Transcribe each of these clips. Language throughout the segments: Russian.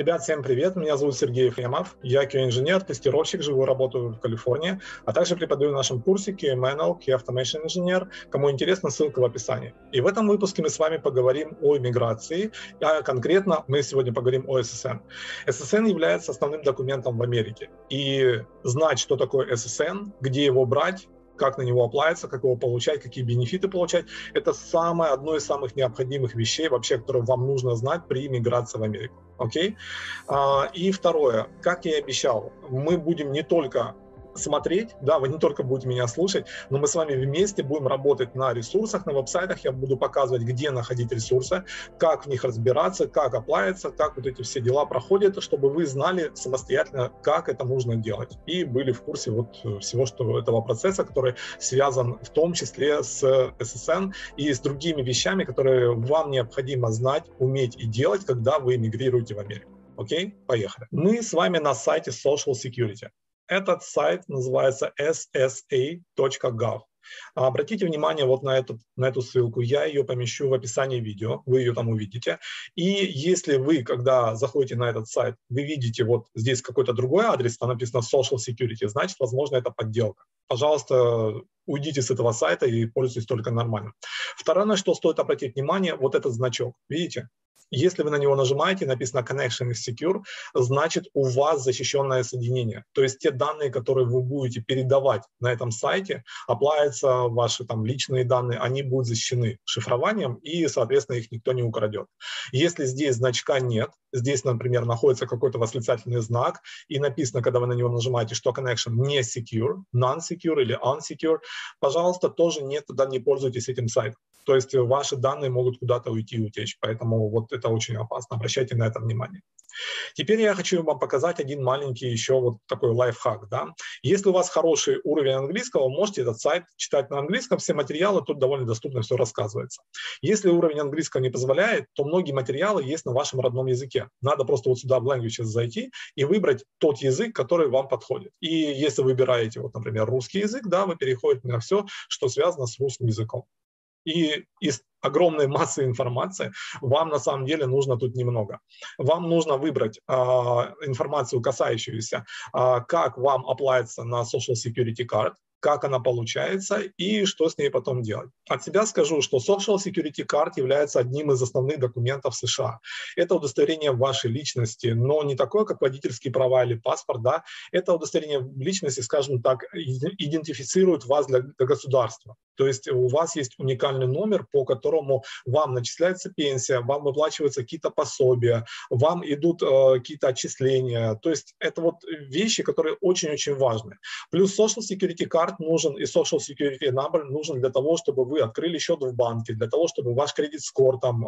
Ребят, всем привет, меня зовут Сергей Ефремов, я QA-инженер, тестировщик, живу и работаю в Калифорнии, а также преподаю в нашем курсе QA Manual, QA Automation инженер, кому интересно, ссылка в описании. И в этом выпуске мы с вами поговорим о иммиграции, а конкретно мы сегодня поговорим о ССН. ССН является основным документом в Америке, и знать, что такое ССН, где его брать, как на него оплавиться, как его получать, какие бенефиты получать. Это одно из самых необходимых вещей вообще, которые вам нужно знать при иммиграции в Америку. Окей? И второе, как я и обещал, мы будем не только смотреть, да, вы не только будете меня слушать, но мы с вами вместе будем работать на ресурсах, на веб-сайтах, я буду показывать, где находить ресурсы, как в них разбираться, как оплавиться, как вот эти все дела проходят, чтобы вы знали самостоятельно, как это нужно делать, и были в курсе вот всего этого процесса, который связан в том числе с ССН и с другими вещами, которые вам необходимо знать, уметь и делать, когда вы эмигрируете в Америку. Окей? Поехали. Мы с вами на сайте Social Security. Этот сайт называется ssa.gov. Обратите внимание вот на эту ссылку, я ее помещу в описании видео, вы ее там увидите. И если вы, когда заходите на этот сайт, вы видите вот здесь какой-то другой адрес, там написано Social Security, значит, возможно, это подделка. Пожалуйста, уйдите с этого сайта и пользуйтесь только нормально. Второе, на что стоит обратить внимание, вот этот значок, видите? Если вы на него нажимаете, написано Connection is Secure, значит, у вас защищенное соединение. То есть те данные, которые вы будете передавать на этом сайте, оплавятся ваши там личные данные, они будут защищены шифрованием, и, соответственно, их никто не украдет. Если здесь значка нет, здесь, например, находится какой-то восклицательный знак, и написано, когда вы на него нажимаете, что Connection не Secure, Non-Secure или Unsecure, пожалуйста, тоже нет, тогда не пользуйтесь этим сайтом. То есть ваши данные могут куда-то уйти и утечь, поэтому вот это очень опасно, обращайте на это внимание. Теперь я хочу вам показать один маленький еще вот такой лайфхак. Да? Если у вас хороший уровень английского, можете этот сайт читать на английском, все материалы тут довольно доступно, все рассказывается. Если уровень английского не позволяет, то многие материалы есть на вашем родном языке. Надо просто вот сюда в Languages зайти и выбрать тот язык, который вам подходит. И если выбираете, вот, например, русский язык, да, вы переходите на все, что связано с русским языком. И из огромной массы информации вам на самом деле нужно тут немного. Вам нужно выбрать информацию, касающуюся, как вам оплавиться на Social Security Card, как она получается и что с ней потом делать. От себя скажу, что Social Security Card является одним из основных документов США. Это удостоверение вашей личности, но не такое, как водительские права или паспорт. Да? Это удостоверение личности, скажем так, идентифицирует вас для государства. То есть у вас есть уникальный номер, по которому вам начисляется пенсия, вам выплачиваются какие-то пособия, вам идут какие-то отчисления. То есть это вот вещи, которые очень-очень важны. Плюс Social Security Card нужен и Social Security Number нужен для того, чтобы вы открыли счет в банке, для того, чтобы ваш кредит-скор там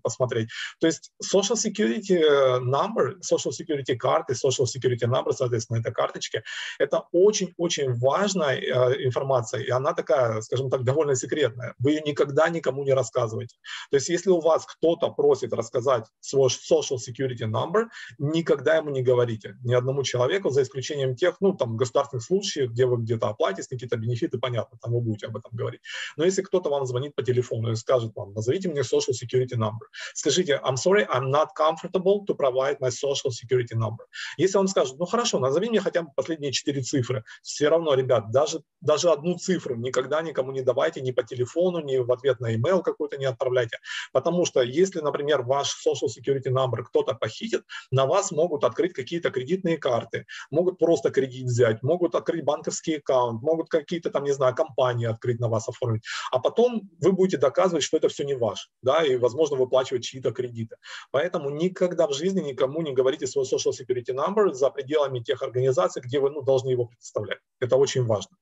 посмотреть. То есть Social Security Number, Social Security Card и Social Security Number, соответственно, это карточки, это очень-очень важная информация, и она такая, скажем так, довольно секретная. Вы ее никогда никому не рассказываете. То есть если у вас кто-то просит рассказать свой Social Security Number, никогда ему не говорите, ни одному человеку, за исключением тех, ну, там, государственных случаев, где вы где-то оплатите, какие-то бенефиты, понятно, там вы будете об этом говорить. Но если кто-то вам звонит по телефону и скажет вам, назовите мне Social Security Number, скажите, I'm sorry, I'm not comfortable to provide my Social Security Number. Если он скажет, ну хорошо, назови мне хотя бы последние 4 цифры, все равно, ребят, даже одну цифру никогда никому не давайте, ни по телефону, ни в ответ на email какой-то не отправляйте. Потому что если, например, ваш Social Security Number кто-то похитит, на вас могут открыть какие-то кредитные карты, могут просто кредит взять, могут открыть банковские карты, могут какие-то там, не знаю, компании открыть на вас, оформить, а потом вы будете доказывать, что это все не ваше, да, и, возможно, выплачивать чьи-то кредиты. Поэтому никогда в жизни никому не говорите свой Social Security Number за пределами тех организаций, где вы, ну, должны его представлять. Это очень важно.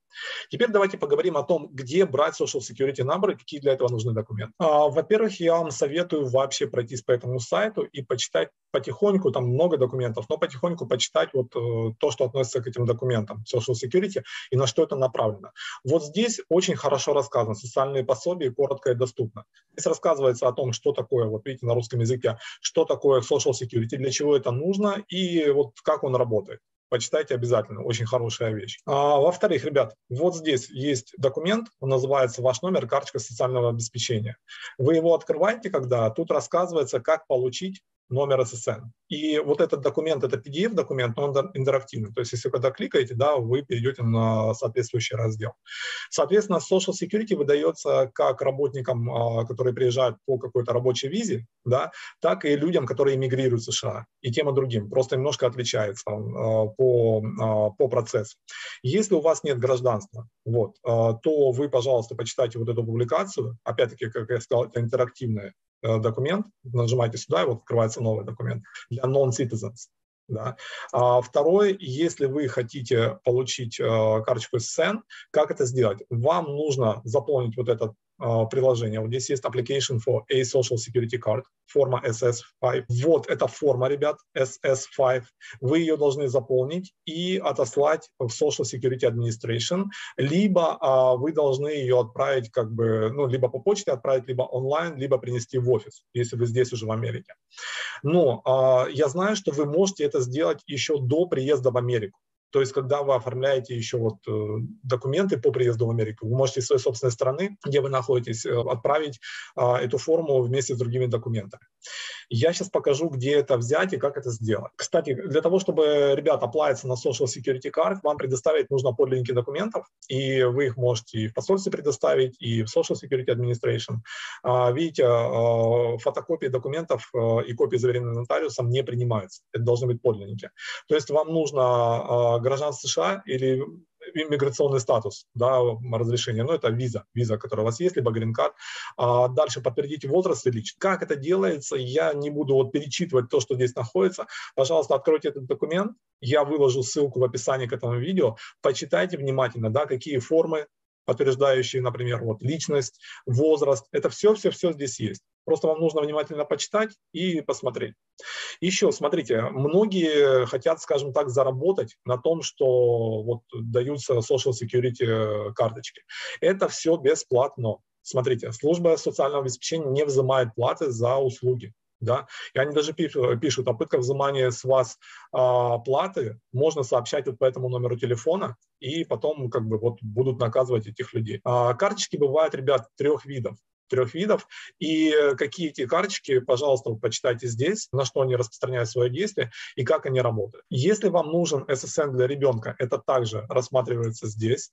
Теперь давайте поговорим о том, где брать Social Security Number и какие для этого нужны документы. Во-первых, я вам советую вообще пройтись по этому сайту и почитать потихоньку, там много документов, но потихоньку почитать вот то, что относится к этим документам Social Security и на что это направлено. Вот здесь очень хорошо рассказано, социальные пособия, коротко и доступно. Здесь рассказывается о том, что такое, вот видите, на русском языке, что такое Social Security, для чего это нужно и вот как он работает. Почитайте обязательно, очень хорошая вещь. Во-вторых, ребят, вот здесь есть документ, он называется «Ваш номер, карточка социального обеспечения». Вы его открываете, когда тут рассказывается, как получить номер SSN. И вот этот документ, это PDF-документ, но он интерактивный. То есть, если когда кликаете, да, вы перейдете на соответствующий раздел. Соответственно, Social Security выдается как работникам, которые приезжают по какой-то рабочей визе, да, так и людям, которые эмигрируют в США, и тем и другим. Просто немножко отличается по процессу. Если у вас нет гражданства, вот, то вы, пожалуйста, почитайте вот эту публикацию. Опять-таки, как я сказал, это интерактивная документ, нажимаете сюда, и вот открывается новый документ для non-citizens. Да. А второе, если вы хотите получить карточку SSN, как это сделать? Вам нужно заполнить вот это приложение. Вот здесь есть application for a social security card, форма SS5. Вот эта форма, ребят, SS5. Вы ее должны заполнить и отослать в Social Security Administration, либо вы должны ее отправить, как бы, ну, либо по почте отправить, либо онлайн, либо принести в офис, если вы здесь уже в Америке. Но я знаю, что вы можете это сделать еще до приезда в Америку. То есть, когда вы оформляете еще вот документы по приезду в Америку, вы можете из своей собственной страны, где вы находитесь, отправить эту форму вместе с другими документами. Я сейчас покажу, где это взять и как это сделать. Кстати, для того, чтобы, ребята, apply'ться на Social Security Card, вам предоставить нужно подлинники документов, и вы их можете и в посольстве предоставить, и в Social Security Administration. Видите, фотокопии документов и копии, заверенные нотариусом, не принимаются. Это должны быть подлинники. То есть, вам нужно гражданство США или иммиграционный статус, да, разрешение, но это виза, которая у вас есть, либо грин-карт. Дальше подтвердите возраст и личность. Как это делается, я не буду вот перечитывать то, что здесь находится. Пожалуйста, откройте этот документ, я выложу ссылку в описании к этому видео, почитайте внимательно, да, какие формы, подтверждающие, например, вот личность, возраст, это все здесь есть. Просто вам нужно внимательно почитать и посмотреть. Еще, смотрите, многие хотят, скажем так, заработать на том, что вот даются Social Security карточки. Это все бесплатно. Смотрите, служба социального обеспечения не взимает платы за услуги. Да? И они даже пишут, попытка взимания с вас платы, можно сообщать вот по этому номеру телефона, и потом как бы вот будут наказывать этих людей. Карточки бывают, ребят, трех видов. И какие эти карточки, пожалуйста, вы почитайте здесь, на что они распространяют свои действия и как они работают. Если вам нужен SSN для ребенка, это также рассматривается здесь.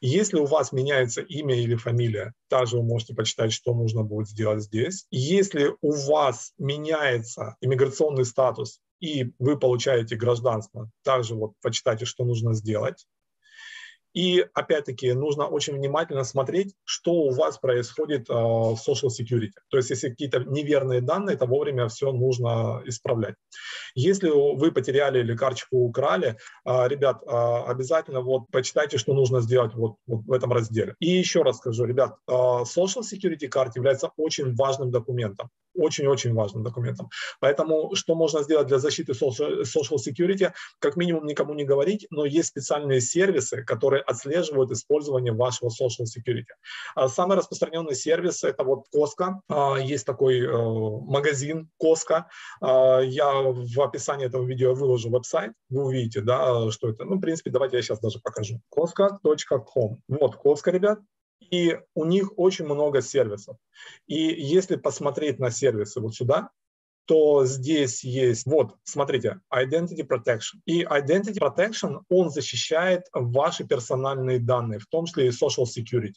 Если у вас меняется имя или фамилия, также вы можете почитать, что нужно будет сделать здесь. Если у вас меняется иммиграционный статус и вы получаете гражданство, также вот почитайте, что нужно сделать. И опять-таки нужно очень внимательно смотреть, что у вас происходит в Social Security. То есть, если какие-то неверные данные, то вовремя все нужно исправлять. Если вы потеряли или карточку украли, ребят, обязательно вот почитайте, что нужно сделать вот в этом разделе. И еще раз скажу, ребят, Social Security Card является очень важным документом. Очень-очень важным документом. Поэтому что можно сделать для защиты Social Security? Как минимум никому не говорить, но есть специальные сервисы, которые отслеживают использование вашего Social Security. Самый распространенный сервис – это вот Costco. Есть такой магазин Costco. Я в описании этого видео выложу веб-сайт. Вы увидите, да, что это. Ну, в принципе, давайте я сейчас даже покажу. Costco.com. Вот Costco, ребят. И у них очень много сервисов. И если посмотреть на сервисы вот сюда, то здесь есть, вот, смотрите, Identity Protection. И Identity Protection, он защищает ваши персональные данные, в том числе и Social Security.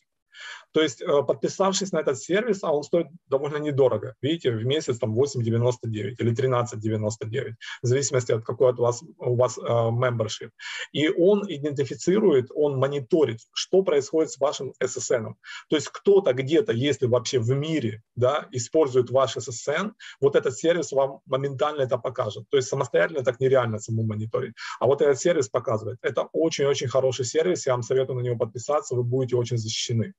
То есть, подписавшись на этот сервис, а он стоит довольно недорого. Видите, в месяц там 8,99 или 13,99, в зависимости от какой от вас, у вас membership. И он идентифицирует, он мониторит, что происходит с вашим SSN. То есть, кто-то где-то, если вообще в мире, да, использует ваш SSN, вот этот сервис вам моментально это покажет. То есть, самостоятельно так нереально самому мониторить. А вот этот сервис показывает. Это очень-очень хороший сервис, я вам советую на него подписаться, вы будете очень защищены.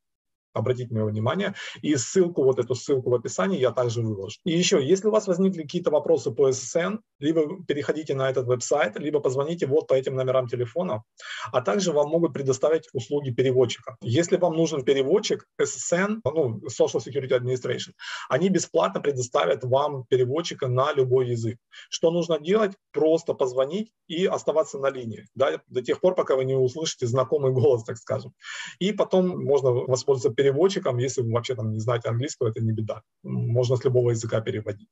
Обратите на него внимание. И ссылку, вот эту ссылку в описании я также выложу. И еще, если у вас возникли какие-то вопросы по SSN, либо переходите на этот веб-сайт, либо позвоните вот по этим номерам телефона, а также вам могут предоставить услуги переводчика. Если вам нужен переводчик, SSN, ну, Social Security Administration, они бесплатно предоставят вам переводчика на любой язык. Что нужно делать? Просто позвонить и оставаться на линии, да, до тех пор, пока вы не услышите знакомый голос, так скажем. И потом можно воспользоваться переводчиком, переводчиком, если вы вообще там не знаете английского, это не беда. Можно с любого языка переводить.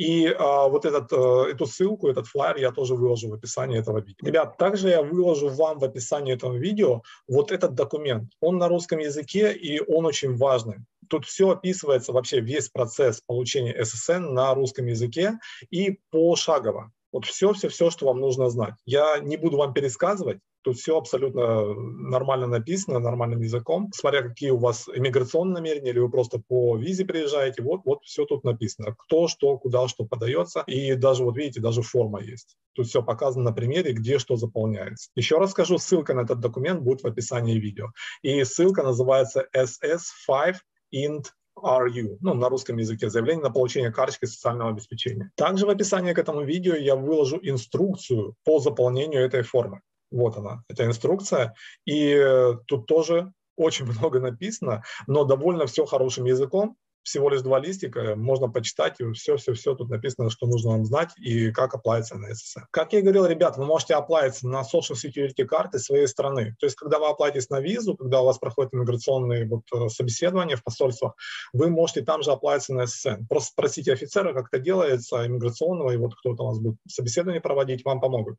И вот эту ссылку, этот флайер я тоже выложу в описании этого видео. Ребят, также я выложу вам в описании этого видео вот этот документ. Он на русском языке, и он очень важный. Тут все описывается, вообще весь процесс получения ССН на русском языке и пошагово. Вот все-все-все, что вам нужно знать. Я не буду вам пересказывать. Тут все абсолютно нормально написано, нормальным языком. Смотря какие у вас иммиграционные намерения, или вы просто по визе приезжаете, вот все тут написано. Кто, что, куда, что подается. И даже, вот видите, даже форма есть. Тут все показано на примере, где что заполняется. Еще раз скажу, ссылка на этот документ будет в описании видео. И ссылка называется SS5 int RU, ну, на русском языке, заявление на получение карточки социального обеспечения. Также в описании к этому видео я выложу инструкцию по заполнению этой формы. Вот она, эта инструкция. И тут тоже очень много написано, но довольно все хорошим языком. Всего лишь 2 листика, можно почитать, и все-все-все тут написано, что нужно вам знать и как оплавиться на ССН. Как я и говорил, ребят, вы можете оплавиться на Social Security карты своей страны. То есть, когда вы оплатитесь на визу, когда у вас проходят иммиграционные собеседования в посольствах, вы можете там же оплавиться на ССН. Просто спросите офицера, как это делается, иммиграционного, и вот кто-то у вас будет собеседование проводить, вам помогут.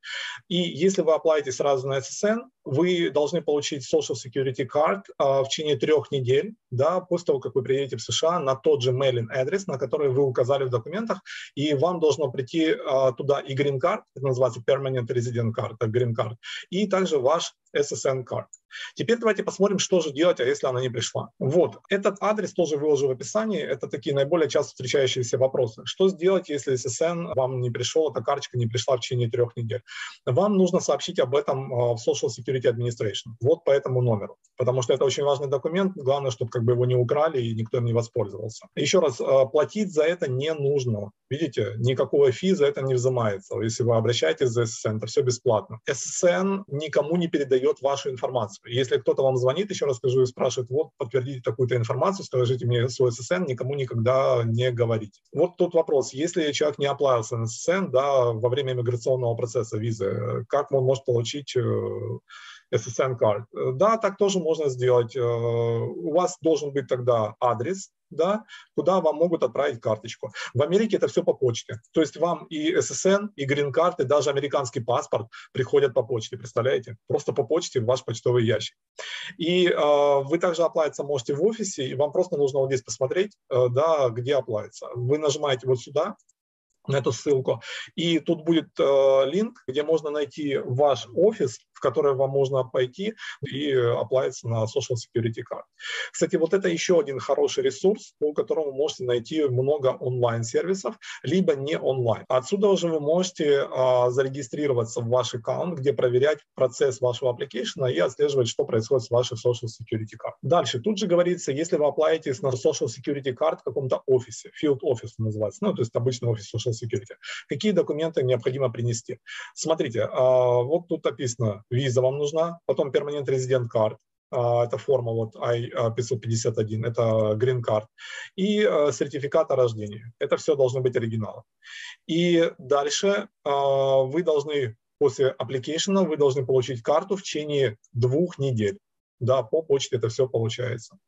И если вы оплавитесь сразу на ССН, вы должны получить Social Security Card в течение 3 недель, да, после того, как вы приедете в США, на тот же мейлинг-адрес, на который вы указали в документах, и вам должно прийти туда и грин-карт, это называется Permanent Resident Card, грин-карт, и также ваш SSN-карт. Теперь давайте посмотрим, что же делать, а если она не пришла. Вот, этот адрес тоже выложу в описании, это такие наиболее часто встречающиеся вопросы. Что сделать, если ССН вам не пришел, эта карточка не пришла в течение 3 недель? Вам нужно сообщить об этом в Social Security Administration, вот по этому номеру, потому что это очень важный документ, главное, чтобы как бы его не украли и никто им не воспользовался. Еще раз, платить за это не нужно, видите, никакого фи за это не взимается, если вы обращаетесь за ССН, это все бесплатно. ССН никому не передает вашу информацию. Если кто-то вам звонит, еще раз скажу, и спрашивает, вот, подтвердите такую-то информацию, скажите мне свой ССН, никому никогда не говорите. Вот тут вопрос, если человек не оплавился на ССН, да, во время миграционного процесса визы, как он может получить SSN-карт? Да, так тоже можно сделать. У вас должен быть тогда адрес, да, куда вам могут отправить карточку. В Америке это все по почте. То есть вам и ССН, и грин-карты, даже американский паспорт приходят по почте, представляете? Просто по почте в ваш почтовый ящик. И вы также оплавиться можете в офисе, и вам просто нужно вот здесь посмотреть, да, где оплавиться. Вы нажимаете вот сюда, на эту ссылку, и тут будет линк, где можно найти ваш офис, в который вам можно пойти и оплатиться на Social Security Card. Кстати, вот это еще один хороший ресурс, по которому можете найти много онлайн-сервисов, либо не онлайн. Отсюда уже вы можете зарегистрироваться в ваш аккаунт, где проверять процесс вашего аппликейшена и отслеживать, что происходит с вашей Social Security Card. Дальше, тут же говорится, если вы оплатитесь на Social Security Card в каком-то офисе, field office называется, ну, то есть обычный офис Social Security, какие документы необходимо принести. Смотрите, вот тут написано, виза вам нужна, потом Permanent Resident Card, это форма вот I-551, это Green Card, и сертификат о рождении. Это все должно быть оригиналом. И дальше вы должны, после application, вы должны получить карту в течение 2 недель. Да, по почте это все получается.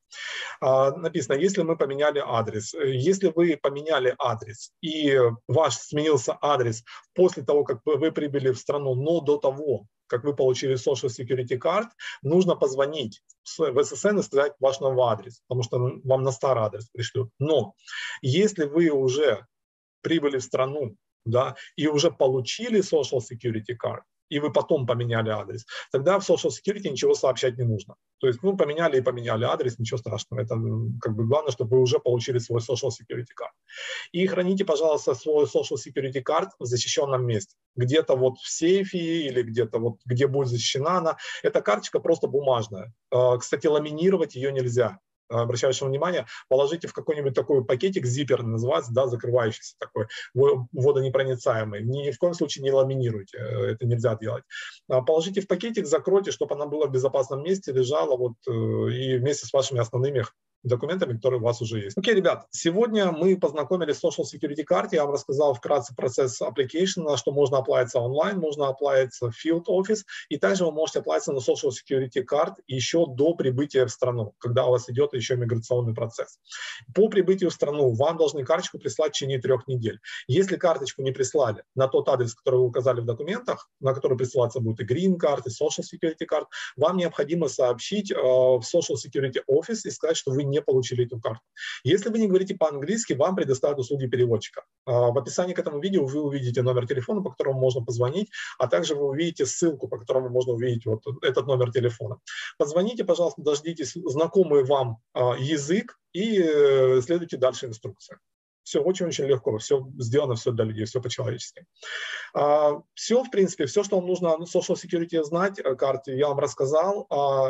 Написано, если мы поменяли адрес. Если вы поменяли адрес и ваш сменился адрес после того, как вы прибыли в страну, но до того, как вы получили Social Security Card, нужно позвонить в ССН и сказать ваш новый адрес, потому что вам на старый адрес пришлют. Но если вы уже прибыли в страну, да, и уже получили Social Security Card, и вы потом поменяли адрес, тогда в Social Security ничего сообщать не нужно. То есть, ну, поменяли и поменяли адрес, ничего страшного. Это как бы главное, чтобы вы уже получили свой Social Security Card. И храните, пожалуйста, свой Social Security Card в защищенном месте. Где-то вот в сейфе или где-то вот, где будет защищена она. Эта карточка просто бумажная. Кстати, ламинировать ее нельзя. Обращающим внимание, положите в какой-нибудь такой пакетик, зиппер называется, да, закрывающийся такой, водонепроницаемый. Ни в коем случае не ламинируйте, это нельзя делать. Положите в пакетик, закройте, чтобы она была в безопасном месте, лежала вот, и вместе с вашими основными документами, которые у вас уже есть. Окей, ребят, сегодня мы познакомились с Social Security картой. Я вам рассказал вкратце процесс application, что можно оплавиться онлайн, можно оплавиться в field office, и также вы можете оплавиться на Social Security карт еще до прибытия в страну, когда у вас идет еще миграционный процесс. По прибытию в страну вам должны карточку прислать в течение 3 недель. Если карточку не прислали на тот адрес, который вы указали в документах, на который присылаться будут и грин-карты, и Social Security карт, вам необходимо сообщить в Social Security Office и сказать, что вы не получили эту карту. Если вы не говорите по-английски, вам предоставят услуги переводчика. В описании к этому видео вы увидите номер телефона, по которому можно позвонить, а также вы увидите ссылку, по которому можно увидеть вот этот номер телефона. Позвоните, пожалуйста, дождитесь знакомый вам язык и следуйте дальше инструкции. Все очень-очень легко, все сделано, все для людей, все по-человечески. Все, в принципе, все, что вам нужно о Social Security знать, карты я вам рассказал.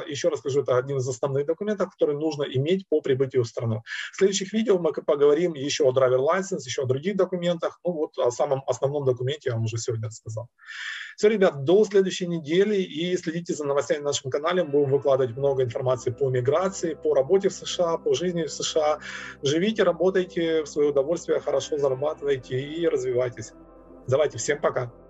Еще расскажу, это один из основных документов, которые нужно иметь по прибытию в страну. В следующих видео мы поговорим еще о driver license, еще о других документах. Ну вот о самом основном документе я вам уже сегодня рассказал. Все, ребят, до следующей недели и следите за новостями на нашем канале. Будем выкладывать много информации по миграции, по работе в США, по жизни в США. Живите, работайте в свое удовольствие, хорошо зарабатывайте и развивайтесь. Давайте, всем пока!